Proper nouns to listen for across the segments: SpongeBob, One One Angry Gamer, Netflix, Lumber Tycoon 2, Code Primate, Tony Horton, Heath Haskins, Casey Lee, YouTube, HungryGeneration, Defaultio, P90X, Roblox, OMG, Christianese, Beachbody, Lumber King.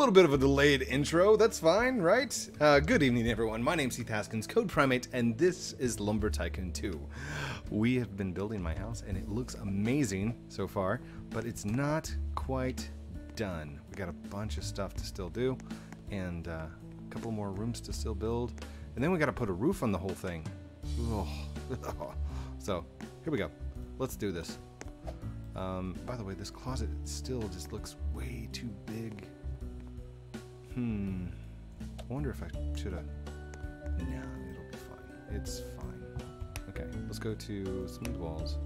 little bit of a delayed intro, that's fine, right? Good evening, everyone. My name's Heath Haskins, Code Primate, and this is Lumber Tycoon 2. We have been building my house, and it looks amazing so far, but it's not quite done. We got a bunch of stuff to still do, and a couple more rooms to still build, and then we got to put a roof on the whole thing. Ugh. So, here we go. Let's do this. By the way, this closet still just looks way too big. I wonder if I should have... Nah, it'll be fine. It's fine. Okay, let's go to smooth walls.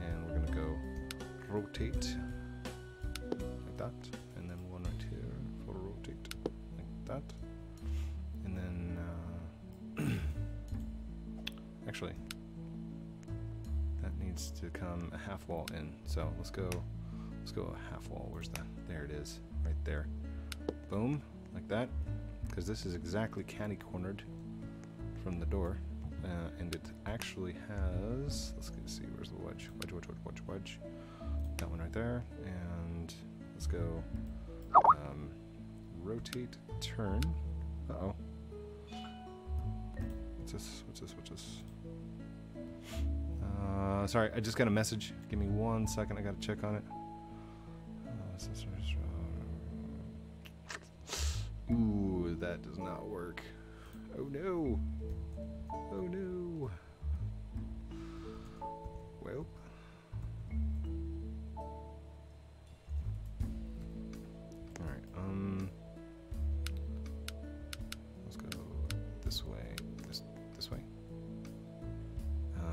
And we're gonna go rotate. Like that. And then one right here for rotate. Like that. And then... actually... needs to come a half wall in, so let's go a half wall. Where's that? There it is, right there. Boom, like that, because this is exactly catty-cornered from the door, and it actually has. Let's see, where's the wedge? Wedge. That one right there, and let's go rotate, turn. Uh-oh. What's this? Sorry, I just got a message. Give me one second. I gotta check on it. Ooh, that does not work. Oh no. Oh no. Well. Alright, let's go this way. This way.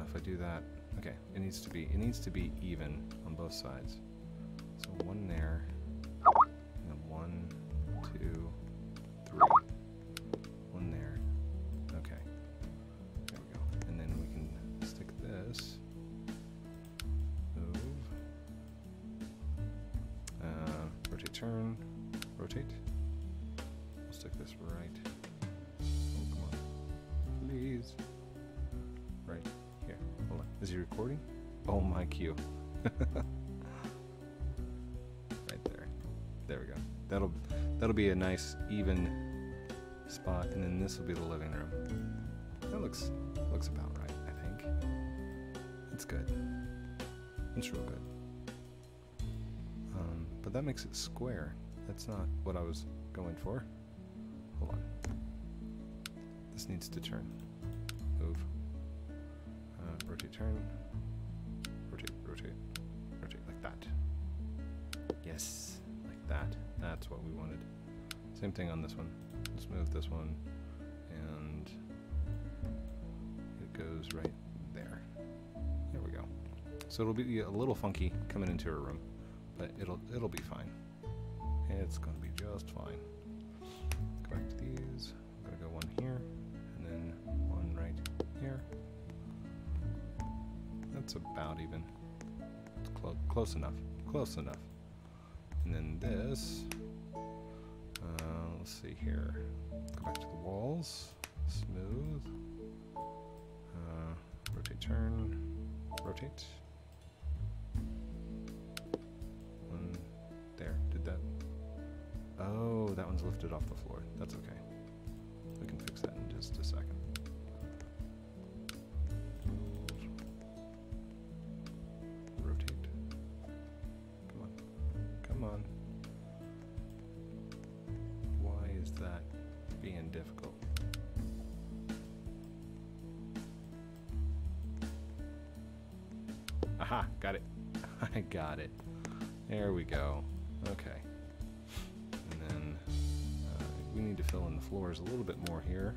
If I do that. Okay, it needs to be even on both sides. So one there, and then 1, 2, 3, one there. Okay, there we go. And then we can stick this. Move. Rotate, turn, rotate. We'll stick this right. Oh, come on, please. Right. Is he recording? Oh my cue. Right there. There we go. That'll be a nice even spot, and then this will be the living room. That looks about right, I think. It's good. It's real good. But that makes it square. That's not what I was going for. Hold on. This needs to turn. Move. Rotate, turn, rotate, like that. Yes, like that. That's what we wanted. Same thing on this one. Let's move this one, and it goes right there. There we go. So it'll be a little funky coming into a room, but it'll be fine. It's gonna be just fine. Go back to these. I'm gonna go one here, and then one right here. That's about even. It's close enough. Close enough. And then this. Let's see here. Go back to the walls. Smooth. Rotate, turn. Rotate. One. There. Did that. Oh, that one's lifted off the floor. That's okay. We can fix that in just a second. Aha, got it. I got it. There we go. Okay. And then we need to fill in the floors a little bit more here.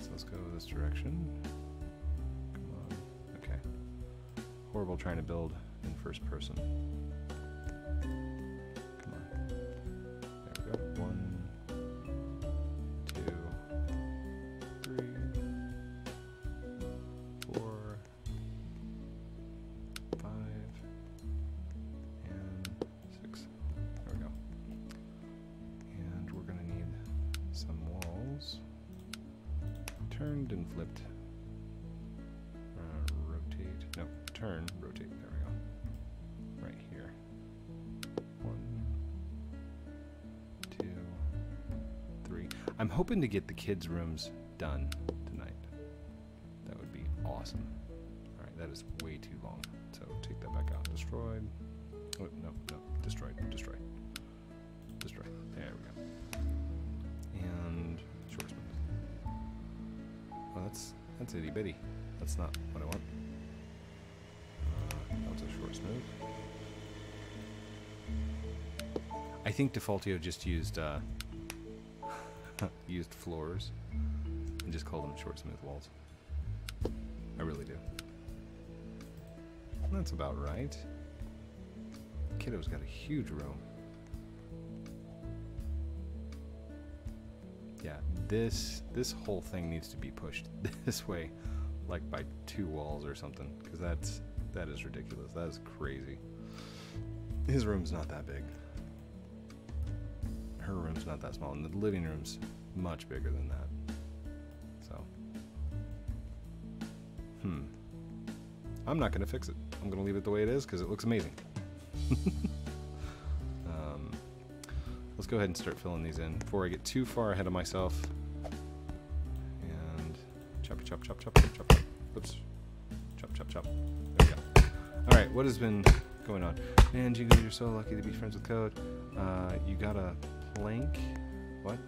So let's go this direction. Come on. Okay. Horrible trying to build in first person. Come on. There we go. 1, 2, 3, 4, 5, and 6. There we go. And we're gonna need some walls turned and flipped. Rotate. No, turn. Rotate. There we go. Right here. 1, I'm hoping to get the kids' rooms done tonight. That would be awesome. All right, that is way too long. So take that back out. Destroyed. Oh, no, no, destroyed, destroyed, destroyed. There we go. And short spin. Well, that's itty bitty. That's not what I want. That was a short smooth. I think Defaultio just used used floors and just called them short smooth walls. I really do. That's about right. Kiddo's got a huge room. Yeah, this whole thing needs to be pushed this way, like by 2 walls or something, because that is ridiculous. That is crazy. His room's not that big. Her room's not that small, and the living room's much bigger than that. So, I'm not gonna fix it. I'm gonna leave it the way it is because it looks amazing. Let's go ahead and start filling these in before I get too far ahead of myself. And chop, chop, chop, chop, chop, chop. Oops. Chop, chop, chop. There we go. All right, what has been going on? Man, Jingle, you're so lucky to be friends with Code. You got a plank. What?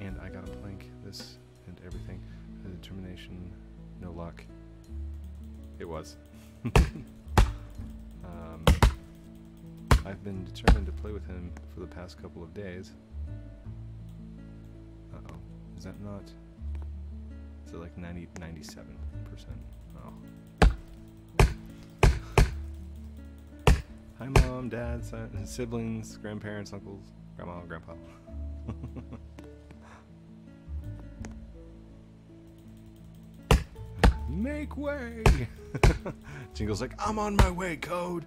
And I got a plank. This and everything. The determination. No luck. It was. I've been determined to play with him for the past couple of days. Uh-oh. Is that not? Is it like 97%? Oh. Hi, Mom, Dad, son, siblings, grandparents, uncles, grandma, and grandpa. Make way! Jingle's like, I'm on my way, Code!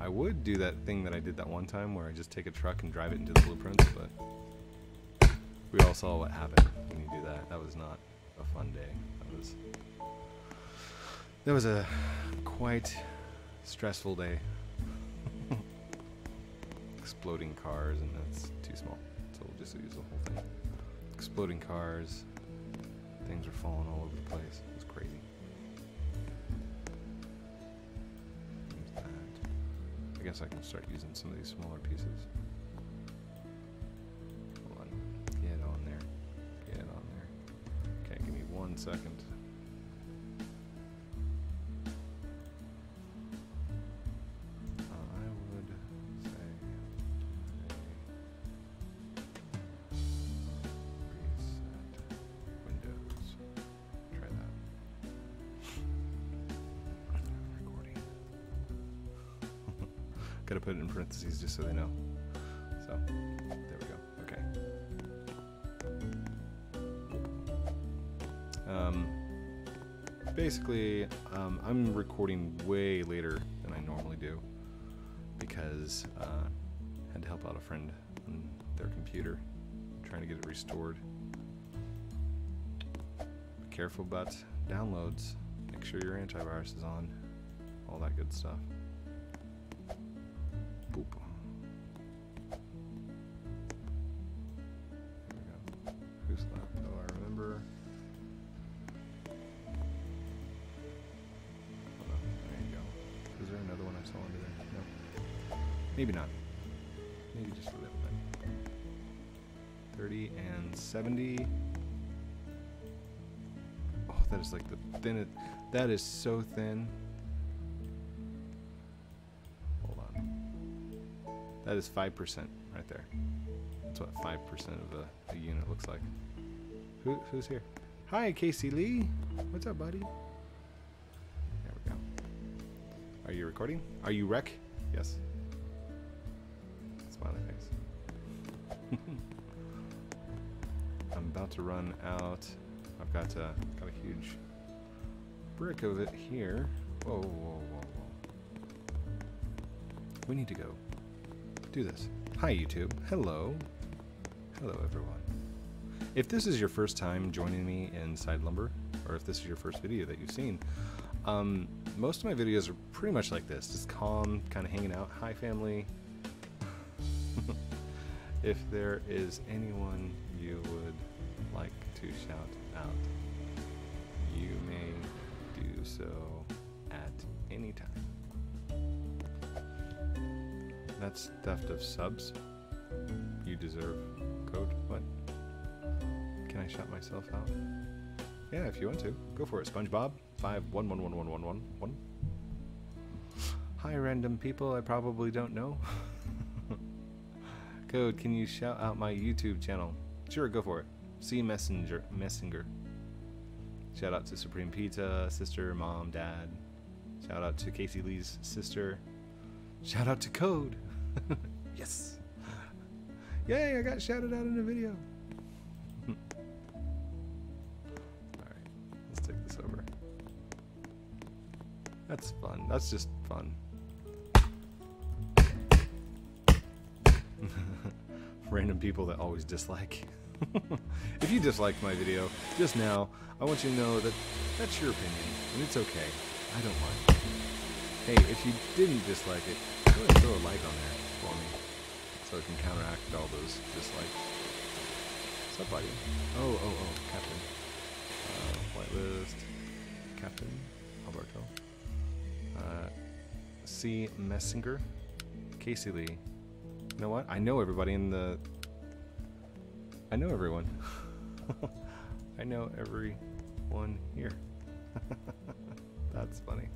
I would do that thing that I did that one time where I just take a truck and drive it into the blueprints, but we all saw what happened when you do that. That was not a fun day. That was a quite stressful day. Exploding cars, and that's too small, so we'll just use the whole thing. Exploding cars, things are falling all over the place. It was crazy. I guess I can start using some of these smaller pieces. Hold on. Get on there. Get on there. Okay, give me 1 second. I would say reset windows. Try that. Recording. Gotta put it in parentheses just so they know. So, there we go. Okay. Basically, I'm recording way later than I normally do because I had to help out a friend on their computer, trying to get it restored. Be careful about downloads. Make sure your antivirus is on. All that good stuff. Boop. There we go. Who's left? Oh, I remember. Oh, no. There you go. Is there another one I saw under there? No. Maybe not. Maybe just a little bit. 30 and 70. Oh, that is like the thinnest. That is so thin. That is 5% right there. That's what 5% of a unit looks like. Who's here? Hi, Casey Lee. What's up, buddy? There we go. Are you recording? Are you rec? Yes. Smiley face. I'm about to run out. I've got a huge brick of it here. Whoa, whoa, whoa, whoa. We need to go. Do this. Hi, YouTube. Hello. Hello, everyone. If this is your first time joining me inside Lumber, or if this is your first video that you've seen, Most of my videos are pretty much like this, just calm, kind of hanging out. Hi, family. If there is anyone you would like to shout out, you may do so at any time. That's theft of subs. You deserve code. What? Can I shout myself out? Yeah, if you want to. Go for it, SpongeBob. 511111111. Hi, random people I probably don't know. Code, can you shout out my YouTube channel? Sure, go for it. C Messenger. Shout out to Supreme Pizza, sister, mom, dad. Shout out to Casey Lee's sister. Shout out to Code. Yes. Yay, I got shouted out in a video. That's fun. That's just fun. Random people that always dislike. If you disliked my video just now, I want you to know that that's your opinion, and it's okay. I don't mind it. Hey, if you didn't dislike it, go ahead and throw a like on there for me, so I can counteract all those dislikes. What's up, buddy? Oh, Captain. Whitelist. Captain Alberto. C. Messinger, Casey Lee. You know what? I know everybody in the. I know everyone. I know everyone here. That's funny.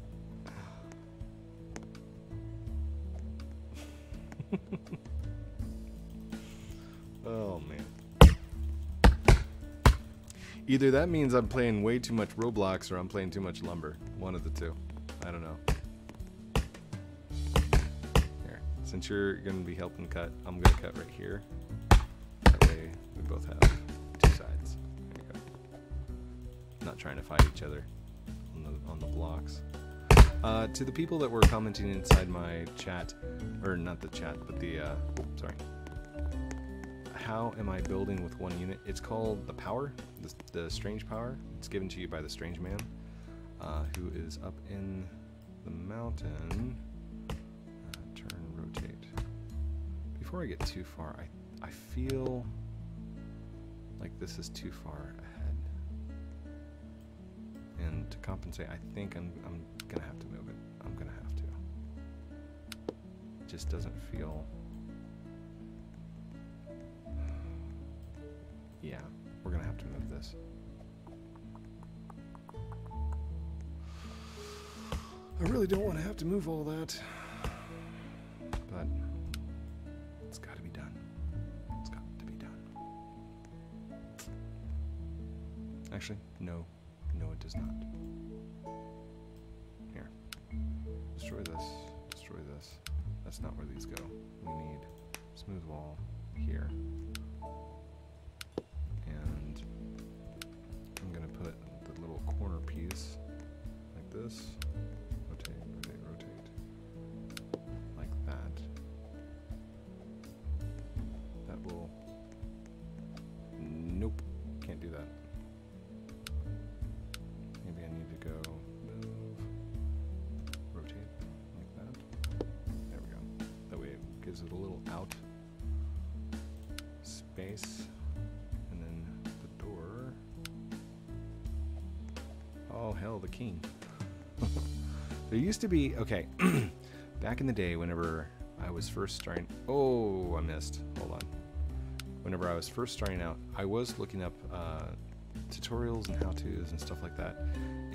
Oh man. Either that means I'm playing way too much Roblox, or I'm playing too much Lumber. One of the two. I don't know. Here, since you're going to be helping cut, I'm going to cut right here. That way we both have two sides. There you go. Not trying to fight each other on the blocks. To the people that were commenting inside my chat, or not the chat, but the, sorry. How am I building with one unit? It's called the power, the strange power. It's given to you by the strange man. Who is up in the mountain. Turn, rotate. Before I get too far, I feel like this is too far ahead. And to compensate, I think I'm gonna have to move it. I'm gonna have to. It just doesn't feel... Yeah, we're gonna have to move this. I really don't want to have to move all that, but it's got to be done. It's got to be done. Actually, no, it does not. Here, destroy this, destroy this. That's not where these go. We need smooth wall here. And I'm going to put the little corner piece like this. There used to be, okay, back in the day whenever I was first starting, oh, I missed, hold on. Whenever I was first starting out, I was looking up tutorials and how-tos and stuff like that,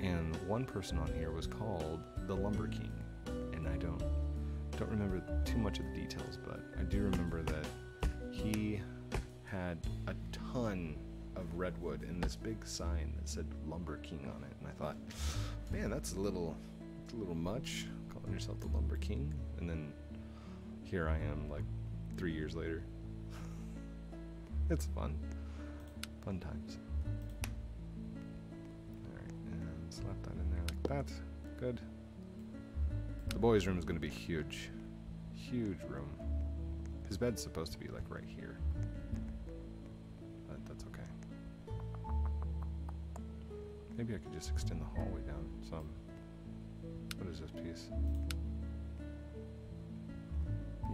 and one person on here was called the Lumber King, and I don't remember too much of the details, but I do remember that he had a ton of redwood and this big sign that said Lumber King on it, and I thought, man, that's a little much, calling yourself the Lumber King, and then here I am like 3 years later. It's fun times. Alright, and slap that in there like that. Good. The boys' room is going to be huge room. His bed's supposed to be like right here, but that's okay. Maybe I could just extend the hallway down some. What is this piece?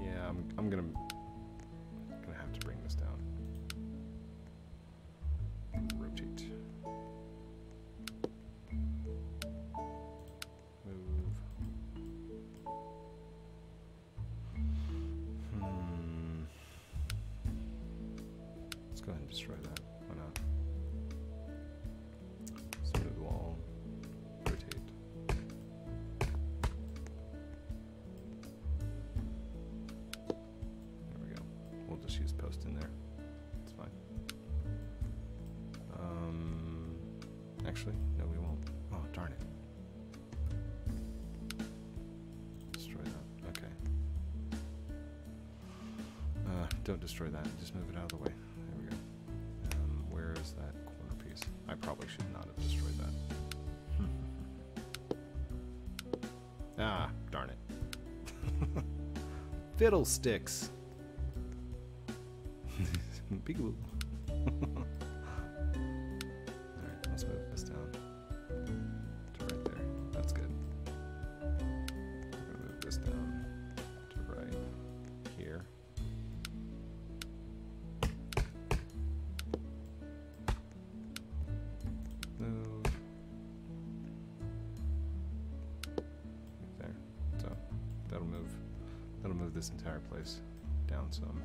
Yeah, I'm gonna have to bring this down. Rotate. Move. Let's go ahead and destroy that. Why not? Smooth wall. Rotate. There we go. We'll just use post in there. It's fine. Actually, no, we won't. Oh, darn it. Destroy that. Okay. Don't destroy that. Just move it out of the way. There we go. Where is that corner piece? I probably should not have destroyed that. Ah, darn it. Fiddlesticks. Peekaboo. Let's move this down to right there. That's good. We're going to move this down to right here. Move. Right there. So that'll move this entire place down some.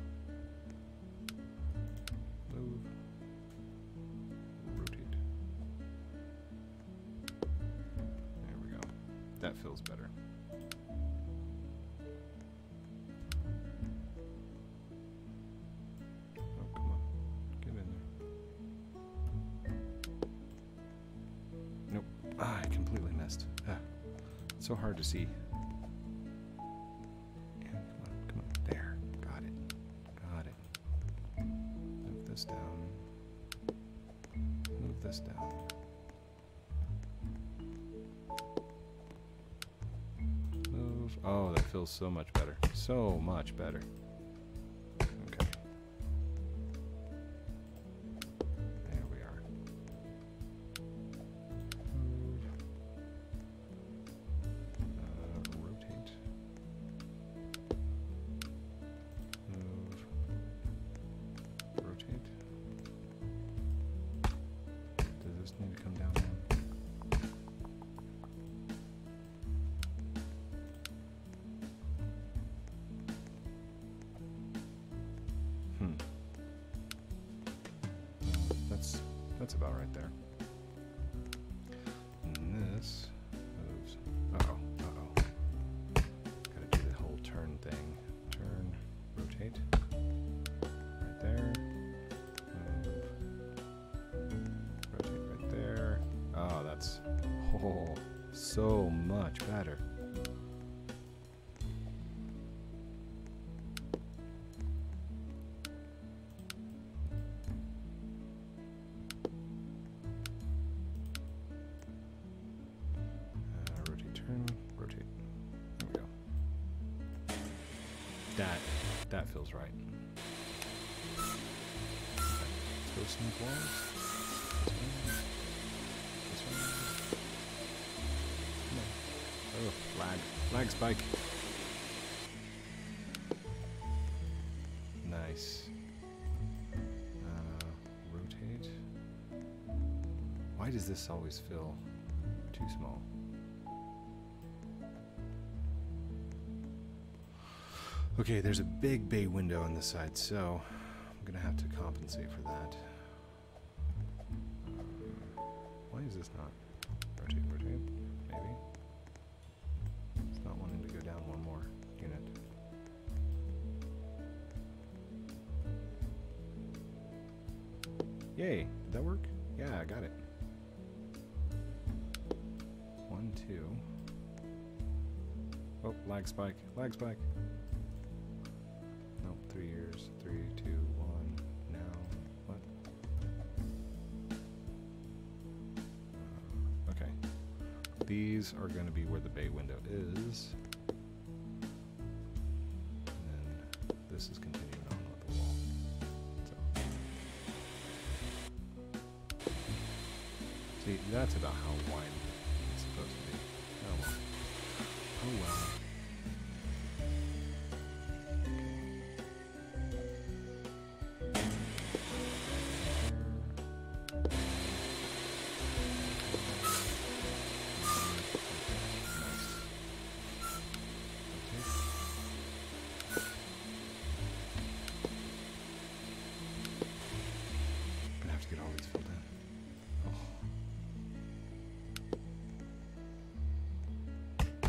Move. That feels better. Oh, come on. Get in there. Nope. Ah, I completely missed. Ah, it's so hard to see. Yeah, come on. There. Got it. Got it. Move this down. Move this down. Oh, that feels so much better. So much better. Okay. There we are. Rotate. Move. Rotate. Does this need to come down now? That's about right there. And this moves. Uh-oh. Gotta do the whole turn thing. Turn, rotate. Right there. Move. Rotate right there. Oh, that's so much better. That feels right. Let's go sneak walls. This one. Oh, lag spike. Nice. Rotate. Why does this always feel too small? Okay, there's a big bay window on this side, so I'm gonna have to compensate for that. Why is this not? Rotate, maybe? It's not wanting to go down one more unit. Yay, did that work? Yeah, I got it. 1, 2. Oh, lag spike. 3 years, 3, 2, 1, now, what? Okay. These are going to be where the bay window is. And then this is continuing on with the wall. So. See, that's about how wide it's supposed to be. Oh, well.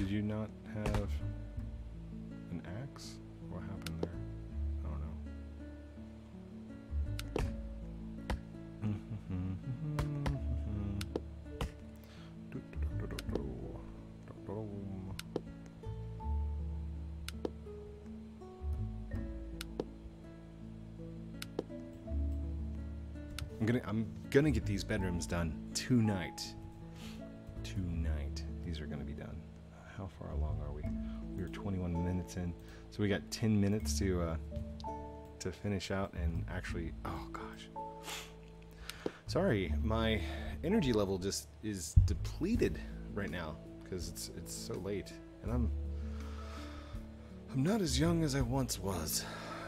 Did you not have an axe? What happened there? I don't know. I'm gonna get these bedrooms done tonight. Tonight. These are gonna be done. How far along are we? We are 21 minutes in, so we got 10 minutes to finish out and actually. Oh gosh, sorry, my energy level just is depleted right now because it's so late, and I'm not as young as I once was.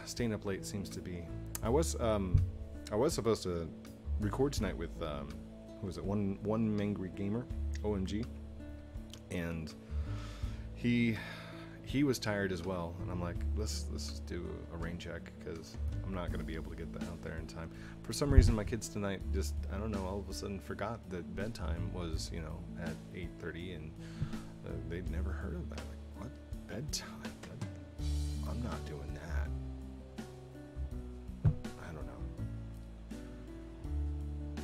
Staying up late seems to be. I was supposed to record tonight with who was it? One Angry Gamer, OMG, and. He was tired as well, and I'm like, let's just do a rain check because I'm not gonna be able to get that out there in time. For some reason, my kids tonight just, I don't know, all of a sudden forgot that bedtime was, you know, at 8:30, and they'd never heard of that. Like, what, bedtime? I'm not doing that. I don't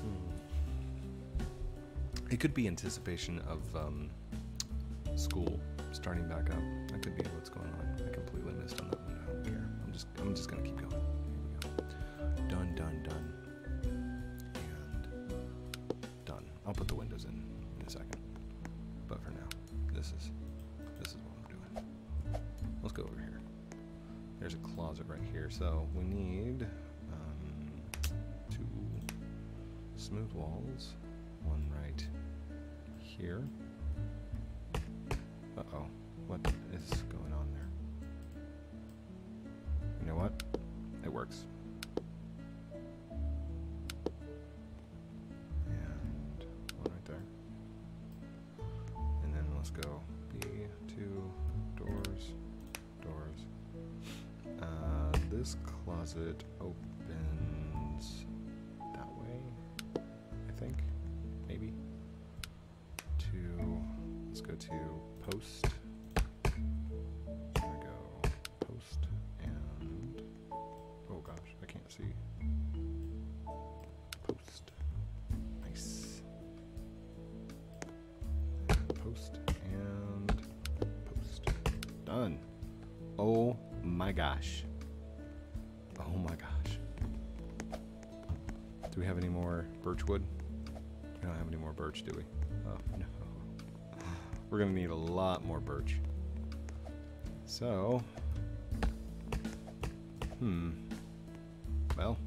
know. It could be anticipation of school starting back up. That could be what's going on. I completely missed on that one. I don't care. I'm just gonna keep going. Here we go. Done, done, done, and done. I'll put the windows in a second. But for now, this is what I'm doing. Let's go over here. There's a closet right here, so we need 2 smooth walls. One right here. Uh-oh, what is going on there? You know what? It works. And one right there. And then let's go B2 doors. This closet opens that way, I think. Maybe. Let's go to post. There we go. Post and oh gosh, I can't see. Post. Nice. Post and post. Done. Oh my gosh. Oh my gosh. Do we have any more birch wood? We don't have any more birch, do we? Oh no. We're going to need a lot more birch. So, well,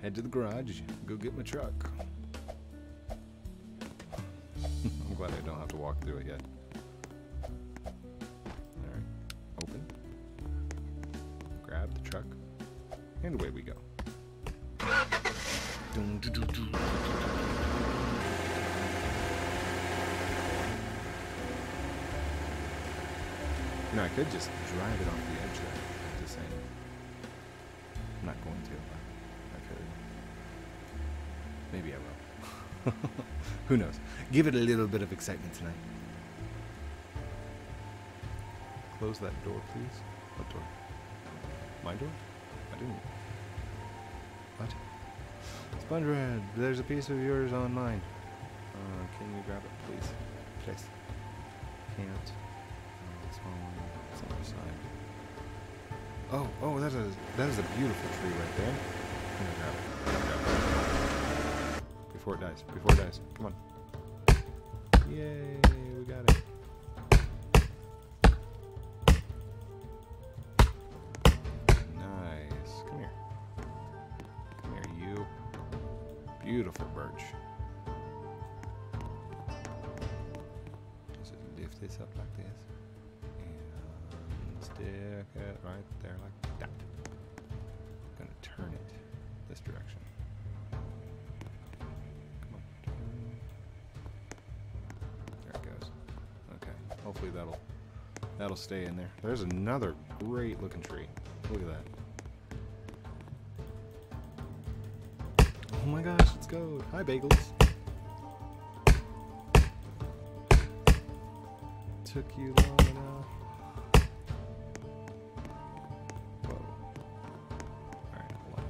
head to the garage, go get my truck. I'm glad I don't have to walk through it yet. All right, open, grab the truck, and away we go. Dun, dun, dun, dun, dun. You know, I could just drive it off the edge there. I'm just saying. I'm not going to, but I could. Maybe I will. Who knows? Give it a little bit of excitement tonight. Close that door, please. What door? My door? I didn't. What? SpongeBob, there's a piece of yours on mine. Can you grab it, please? Please. Can't. It's on the side. Oh, that is a beautiful tree right there. I'm gonna grab it. I'm gonna grab it. Before it dies. Come on. Yay, we got it. Nice. Come here, you. Beautiful birch. Just lift this up like this. Stick it right there like that. I'm gonna turn it this direction. Come on, turn. There it goes. Okay, hopefully that'll stay in there. There's another great looking tree. Look at that. Oh my gosh, let's go. Hi, bagels. took you long enough. Whoa. Alright, hold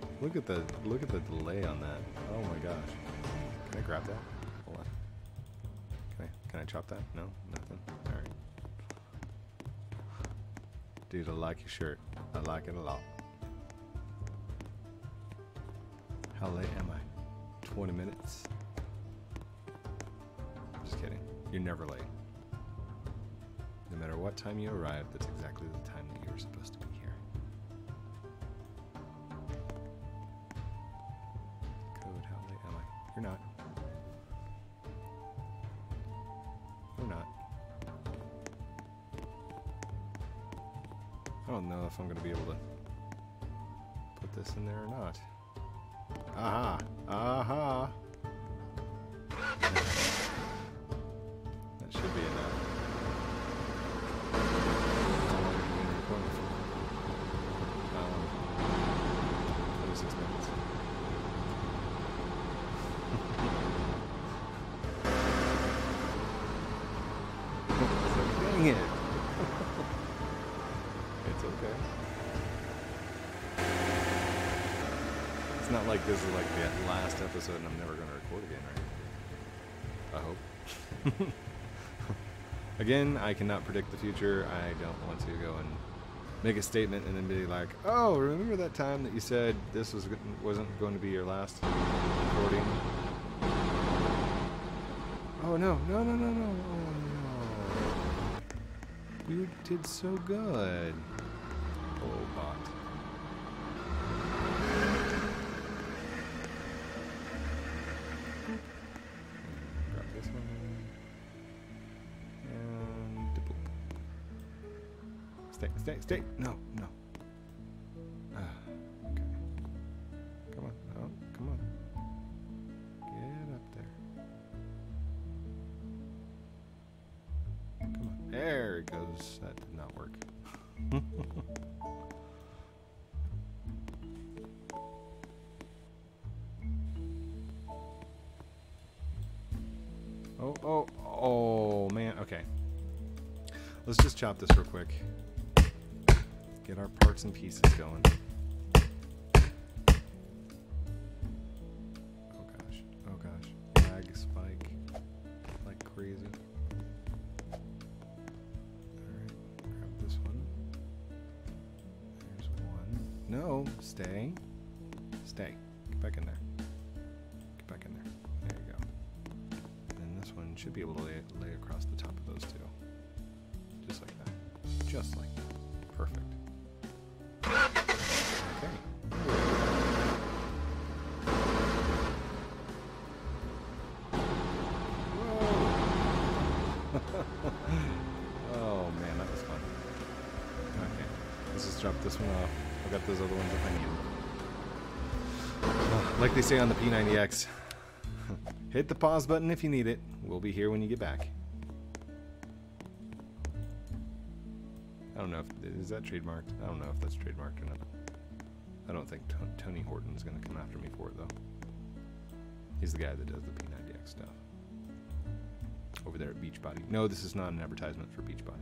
on. Look at the delay on that. Oh my gosh. Can I grab that? Hold on. Can I chop that? No? Nothing? Alright. Dude, I like your shirt. I like it a lot. How late am I? 20 minutes? Just kidding. You're never late. No matter what time you arrive, that's exactly the time that you were supposed to be here. Code, how late am I? You're not. We're not. I don't know if I'm going to be able to put this in there or not. Aha! Aha! That should be enough. That was 6 minutes. Dang it! It's okay. It's not like this is like the last episode and I'm never going to record again, right? I hope. Again, I cannot predict the future. I don't want to go and make a statement and then be like, oh, remember that time that you said this wasn't going to be your last recording? Oh, no. No, no, no, no. Oh, no. You did so good. Oh, bot. Stay. No. Okay. Come on. Oh, come on. Get up there. Come on. There it goes. That did not work. Oh, man. Okay. Let's just chop this real quick. Get our parts and pieces going. Oh gosh, oh gosh. Lag spike like crazy. Alright, grab this one. There's one. No, stay. Stay. Get back in there. Get back in there. There you go. And this one should be able to lay across the top of those two. Just like that. Just like that. Perfect. This one off. I've got those other ones if I need them. Like they say on the P90X, hit the pause button if you need it. We'll be here when you get back. I don't know if is that trademarked. I don't know if that's trademarked or not. I don't think Tony Horton's gonna come after me for it though. He's the guy that does the P90X stuff over there at Beachbody. No, this is not an advertisement for Beachbody.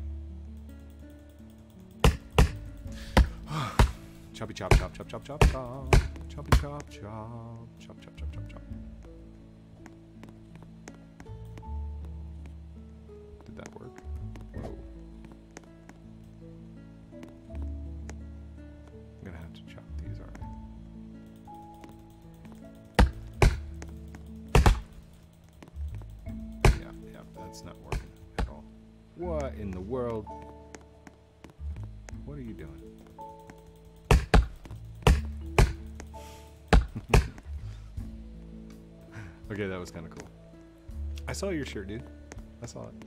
Choppy chop chop chop chop chop chop. Choppy chop chop chop chop chop chop chop. Did that work? Whoa. I'm gonna have to chop these, alright. Yeah, that's not working at all. What in the world? What are you doing? Okay, that was kind of cool. I saw your shirt, dude. I saw it.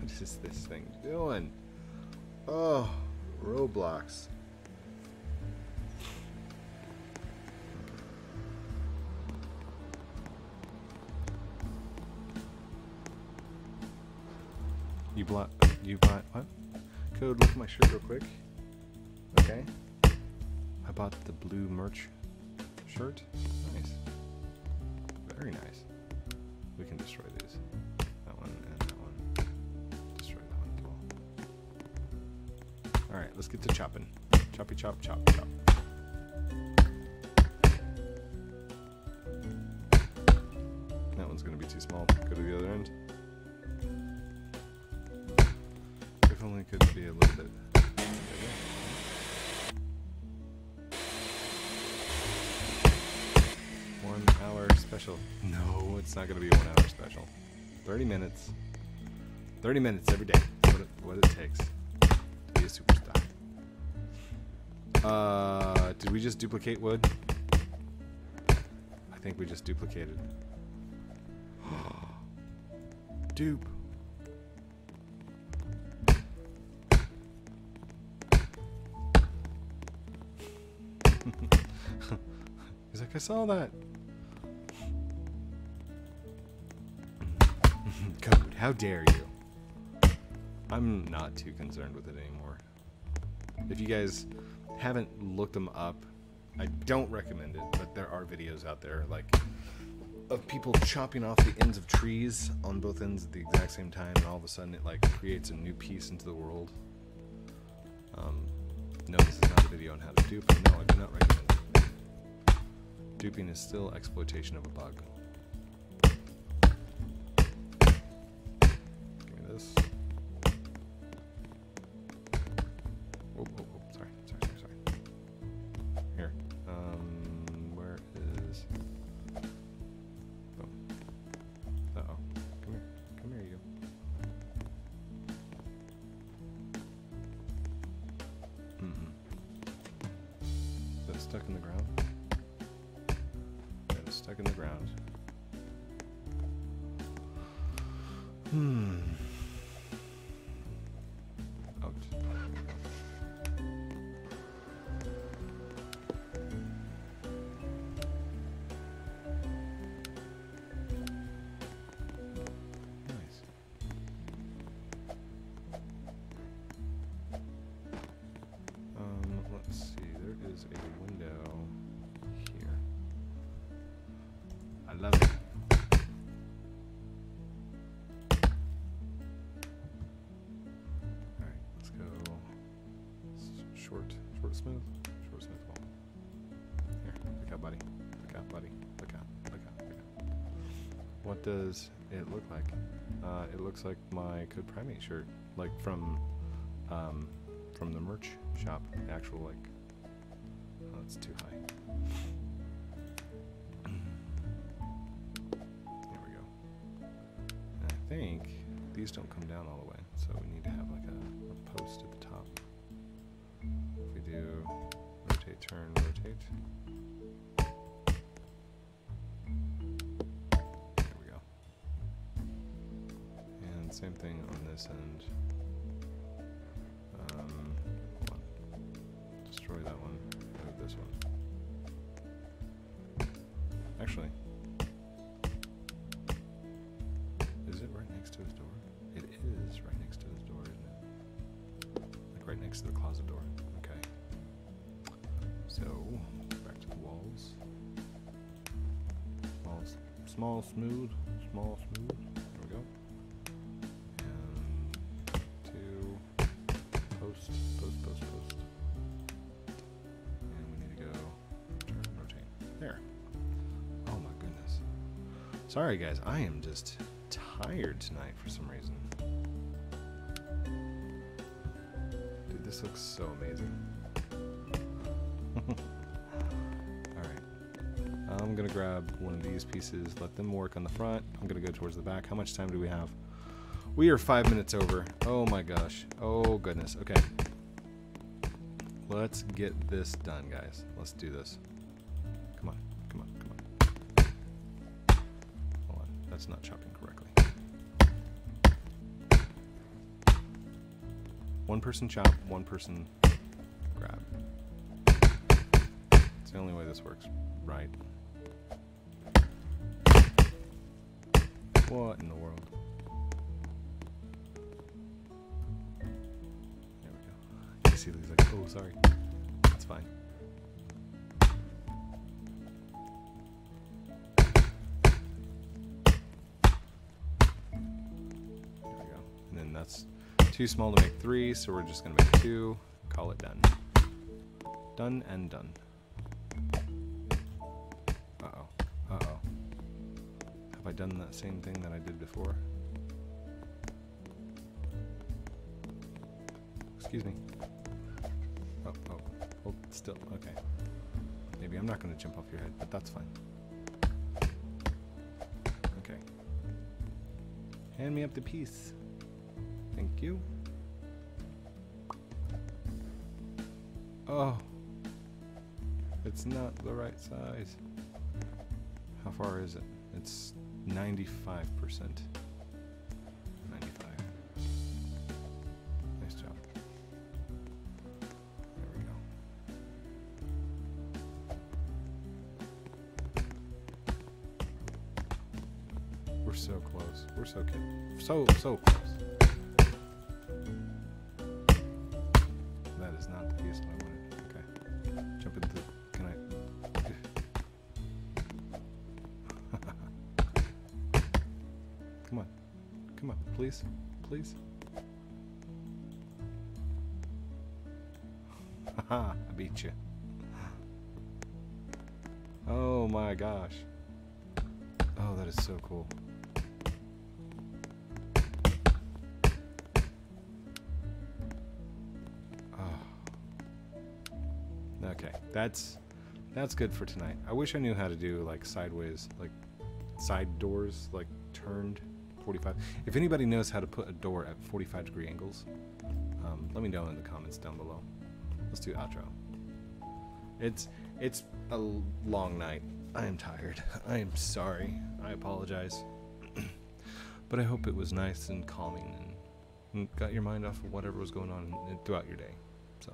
What is this thing doing? Oh, Roblox. You blind, what? Code, look at my shirt real quick. Okay. bought the blue merch shirt. Nice. Very nice. We can destroy these. That one and that one. Destroy that one as well. Alright, let's get to chopping. Choppy chop, chop, chop. That one's going to be too small. Go to the other end. If only it could be a little bit. Special. No, it's not going to be a 1 hour special. 30 minutes. 30 minutes every day. What it takes to be a superstar. Did we just duplicate wood? I think we just duplicated. Dupe. He's like, I saw that. Code, how dare you? I'm not too concerned with it anymore. If you guys haven't looked them up, I don't recommend it, but there are videos out there like of people chopping off the ends of trees on both ends at the exact same time, and all of a sudden it like creates a new piece into the world. No, this is not a video on how to dupe. No, I do not recommend it. Duping is still exploitation of a bug. Stuck in the ground. That is stuck in the ground. Out. Nice. Let's see. There is a window. I love it. Alright, let's go short, smooth ball. Here, look out, buddy. Look out, buddy. Look out, look out, look out. What does it look like? It looks like my Code Primate shirt, like from the merch shop. The actual, like, oh, it's too high. I think these don't come down all the way, so we need to have like a post at the top. If we do rotate, turn, rotate. There we go. And same thing on this end. Hold on. Destroy that one. Move this one. Actually. To his door? It is right next to his door, isn't it? Like right next to the closet door. Okay. So, back to the walls. Small, smooth. Small, smooth. There we go. And two. Post. And we need to go turn, rotate. There. Oh my goodness. Sorry guys, I am just tired tonight for some reason. Dude, this looks so amazing. Alright. I'm gonna grab one of these pieces, let them work on the front. I'm gonna go towards the back. How much time do we have? We are 5 minutes over. Oh my gosh. Oh goodness. Okay. Let's get this done, guys. Let's do this. Come on. Come on. Come on. Hold on. That's not chopping correctly. One person chop, one person grab. It's the only way this works, right? What in the world? There we go. You see, he's like, oh, sorry. It's fine. that's too small to make three, so we're just gonna make two, call it done. Done and done. Uh-oh, uh-oh. Have I done that same thing that I did before? Excuse me. Oh, oh, hold still, okay. Maybe I'm not gonna jump off your head, but that's fine. Okay. Hand me up the piece. Thank you. Oh, it's not the right size. How far is it? It's 95%. 95. Nice job. There we go. We're so close. We're so good. So close. Please, please. Haha, I beat you. Oh my gosh. Oh, that is so cool. Oh. Okay, that's good for tonight. I wish I knew how to do like sideways, like side doors, like turned. 45. If anybody knows how to put a door at 45-degree angles, let me know in the comments down below. Let's do outro. It's a long night. I am tired. I am sorry. I apologize. But I hope it was nice and calming and got your mind off of whatever was going on throughout your day. So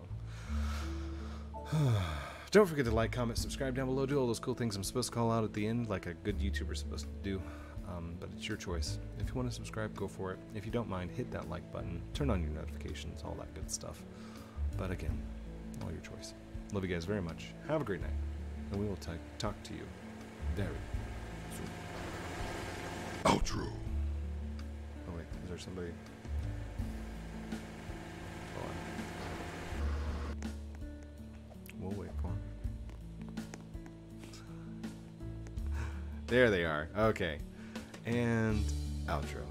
don't forget to like, comment, subscribe down below. Do all those cool things I'm supposed to call out at the end, like a good YouTuber's supposed to do. But it's your choice. If you want to subscribe, go for it. If you don't mind, hit that like button, turn on your notifications, all that good stuff. But again, all your choice. Love you guys very much. Have a great night, and we will talk to you very soon. Outro. Oh wait, is there somebody? Hold on. We'll wait for him. There they are. Okay. And outro.